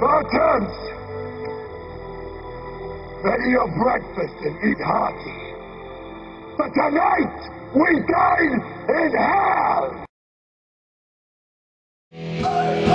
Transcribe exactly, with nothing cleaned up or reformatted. Spartans, ready your breakfast and eat hearty. But tonight, we dine in hell!